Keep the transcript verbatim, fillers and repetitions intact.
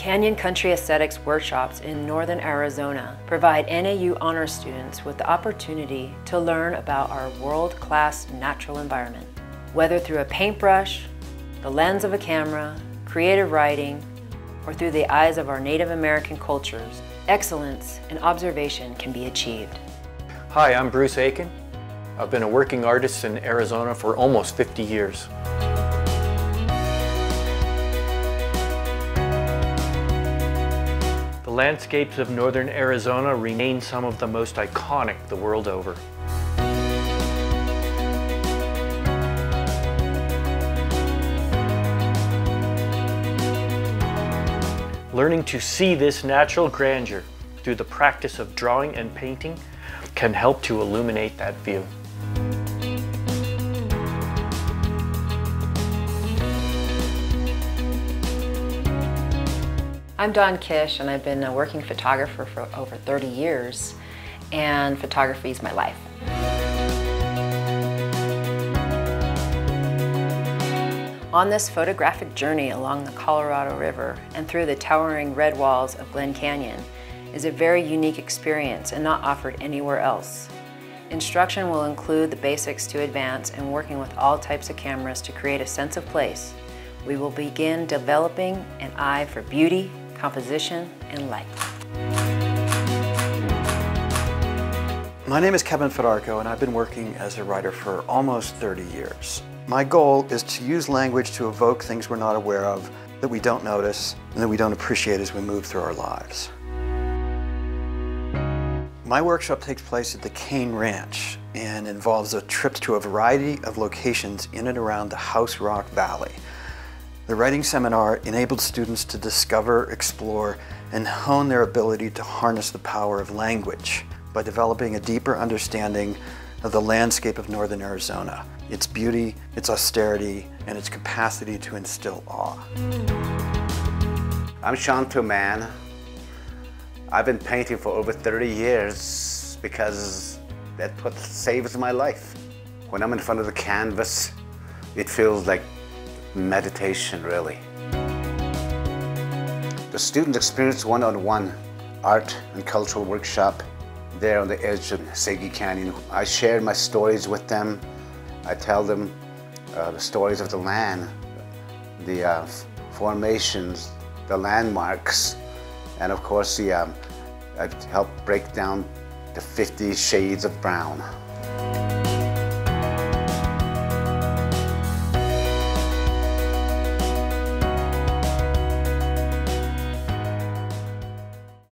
Canyon Country Aesthetics workshops in northern Arizona provide N A U honor students with the opportunity to learn about our world-class natural environment. Whether through a paintbrush, the lens of a camera, creative writing, or through the eyes of our Native American cultures, excellence in observation can be achieved. Hi, I'm Bruce Aiken. I've been a working artist in Arizona for almost fifty years. The landscapes of northern Arizona remain some of the most iconic the world over. Learning to see this natural grandeur through the practice of drawing and painting can help to illuminate that view. I'm Dawn Kish, and I've been a working photographer for over thirty years, and photography is my life. On this photographic journey along the Colorado River and through the towering red walls of Glen Canyon is a very unique experience and not offered anywhere else. Instruction will include the basics to advance and working with all types of cameras to create a sense of place. We will begin developing an eye for beauty, composition, and light. My name is Kevin Fedarko, and I've been working as a writer for almost thirty years. My goal is to use language to evoke things we're not aware of, that we don't notice, and that we don't appreciate as we move through our lives. My workshop takes place at the Kane Ranch and involves a trip to a variety of locations in and around the House Rock Valley. The writing seminar enabled students to discover, explore, and hone their ability to harness the power of language by developing a deeper understanding of the landscape of northern Arizona, its beauty, its austerity, and its capacity to instill awe. I'm Shonto Man. I've been painting for over thirty years because that's what saves my life. When I'm in front of the canvas, it feels like meditation, really. The students experience one-on-one art and cultural workshop there on the edge of Segi Canyon. I share my stories with them. I tell them uh, the stories of the land, the uh, formations, the landmarks, and of course the, um, I help break down the fifty shades of brown.